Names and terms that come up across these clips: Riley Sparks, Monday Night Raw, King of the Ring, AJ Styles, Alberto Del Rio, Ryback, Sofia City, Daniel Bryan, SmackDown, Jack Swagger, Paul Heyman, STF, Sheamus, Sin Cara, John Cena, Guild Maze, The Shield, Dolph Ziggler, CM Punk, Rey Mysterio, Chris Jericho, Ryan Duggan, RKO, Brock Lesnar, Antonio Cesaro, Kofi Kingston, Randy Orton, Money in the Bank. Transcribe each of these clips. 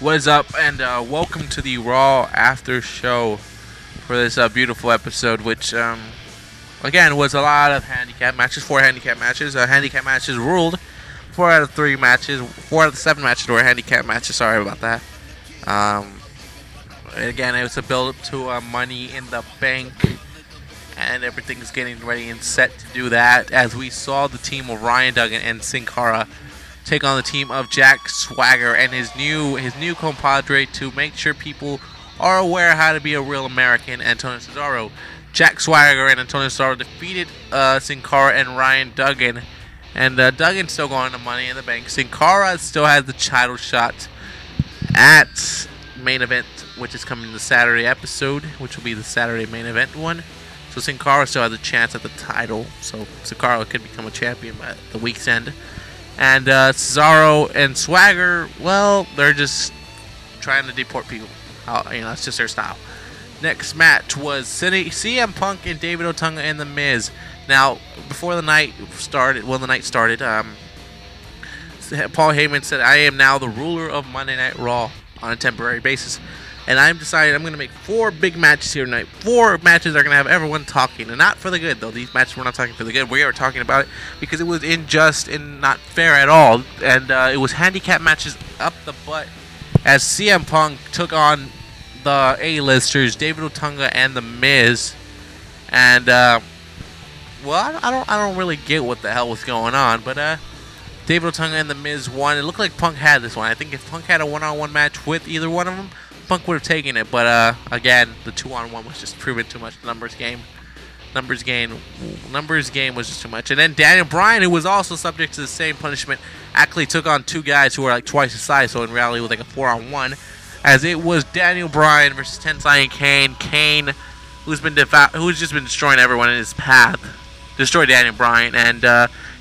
What is up, and welcome to the Raw after show for this beautiful episode, which again was a lot of handicap matches, four handicap matches. Handicap matches ruled. 4 out of 3 matches, 4 out of 7 matches were handicap matches. Sorry about that. Again, it was a build up to Money in the Bank, and everything's getting ready and set to do that. As we saw the team of Ryan Duggan and Sin Cara take on the team of Jack Swagger and his new compadre, to make sure people are aware how to be a real American, Antonio Cesaro. Jack Swagger and Antonio Cesaro defeated Sin Cara and Ryan Duggan, and Duggan's still going to Money in the Bank. Sin Cara still has the title shot at main event, which is coming the Saturday episode, which will be the Saturday main event one. So Sin Cara still has a chance at the title. So Sin Cara could become a champion by the week's end. And Cesaro and Swagger, well, they're just trying to deport people. You know, that's just their style. Next match was CM Punk and David Otunga and The Miz. Now, before the night started, Paul Heyman said, "I am now the ruler of Monday Night Raw on a temporary basis. And I'm deciding I'm going to make 4 big matches here tonight. 4 matches that are going to have everyone talking. And not for the good, though. These matches, we're not talking for the good. We are talking about it because it was unjust and not fair at all. And it was handicap matches up the butt as CM Punk took on the A-listers, David Otunga and The Miz. And, well, I don't really get what the hell was going on. But, David Otunga and The Miz won. It looked like Punk had this one. I think if Punk had a one-on-one match with either one of them, Punk would have taken it, but again, the 2-on-1 was just proving too much. Numbers game was just too much. And then Daniel Bryan, who was also subject to the same punishment, actually took on 2 guys who were like twice the size. So in reality, it was like a 4-on-1, as it was Daniel Bryan versus Tensai and Kane. Kane, who's just been destroying everyone in his path, destroyed Daniel Bryan, and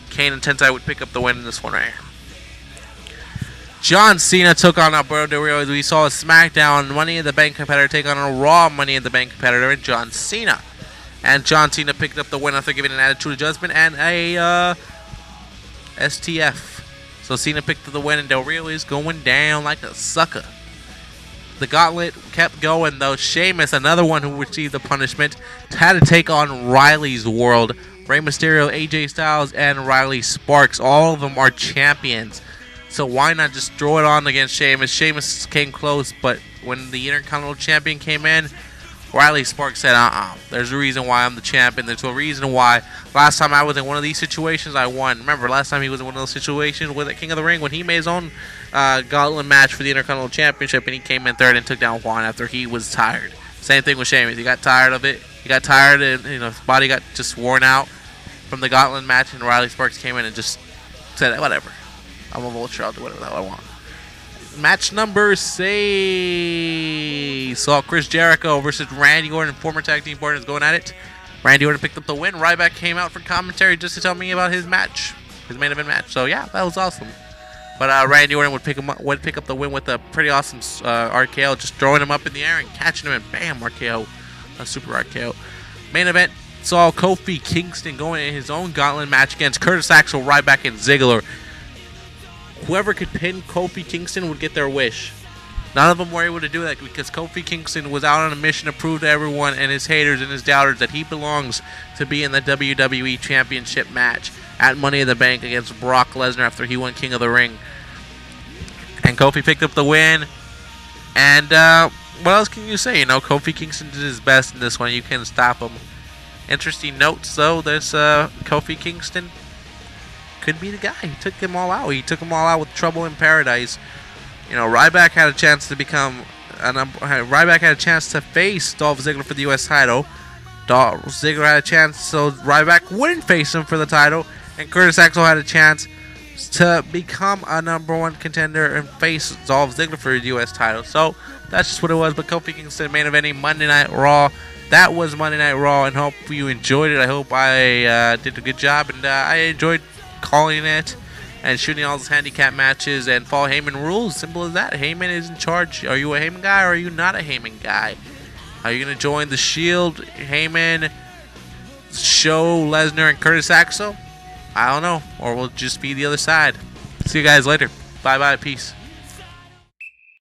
Kane and Tensai would pick up the win in this one right here. John Cena took on Alberto Del Rio, as we saw a SmackDown Money in the Bank competitor take on a Raw Money in the Bank competitor, and John Cena. And John Cena picked up the win after giving an attitude adjustment and a STF. So Cena picked up the win, and Del Rio is going down like a sucker. The gauntlet kept going, though. Sheamus, another one who received the punishment, had to take on Riley's World. Rey Mysterio, AJ Styles, and Riley Sparks. All of them are champions. So why not just throw it on against Sheamus? Sheamus came close, but when the Intercontinental Champion came in, Riley Sparks said, there's a reason why I'm the champion. There's a reason why last time I was in one of these situations, I won. Remember, last time he was in one of those situations with the King of the Ring when he made his own gauntlet match for the Intercontinental Championship, and he came in third and took down Juan after he was tired. Same thing with Sheamus. He got tired of it. He got tired, and his body got just worn out from the gauntlet match, and Riley Sparks came in and just said, whatever. I'm a vulture, I'll do whatever the hell I want. Match number 6 saw Chris Jericho versus Randy Orton, former tag team partners, going at it. Randy Orton picked up the win. Ryback came out for commentary just to tell me about his match, his main event match. So yeah, that was awesome. But Randy Orton would pick up the win with a pretty awesome RKO, just throwing him up in the air and catching him, and bam, RKO, a super RKO. Main event saw Kofi Kingston going in his own gauntlet match against Curtis Axel, Ryback, and Ziggler. Whoever could pin Kofi Kingston would get their wish. None of them were able to do that because Kofi Kingston was out on a mission to prove to everyone and his haters and his doubters that he belongs to be in the WWE Championship match at Money in the Bank against Brock Lesnar after he won King of the Ring. And Kofi picked up the win. And what else can you say? You know, Kofi Kingston did his best in this one. You can't stop him. Interesting notes, though. There's Kofi Kingston. Could be the guy. He took them all out. He took them all out with Trouble in Paradise. You know, Ryback had a chance to become a number. Ryback had a chance to face Dolph Ziggler for the U.S. title. Dolph Ziggler had a chance, so Ryback wouldn't face him for the title. And Curtis Axel had a chance to become a #1 contender and face Dolph Ziggler for the U.S. title. So that's just what it was. But Kofi Kingston, main eventing Monday Night Raw. That was Monday Night Raw, and hope you enjoyed it. I hope I did a good job, and I enjoyed calling it and shooting all those handicap matches, and Paul Heyman rules. Simple as that. Heyman is in charge. Are you a Heyman guy or are you not a Heyman guy? Are you going to join the Shield, Heyman, Show, Lesnar, and Curtis Axel? I don't know. Or we'll just be the other side. See you guys later. Bye bye. Peace.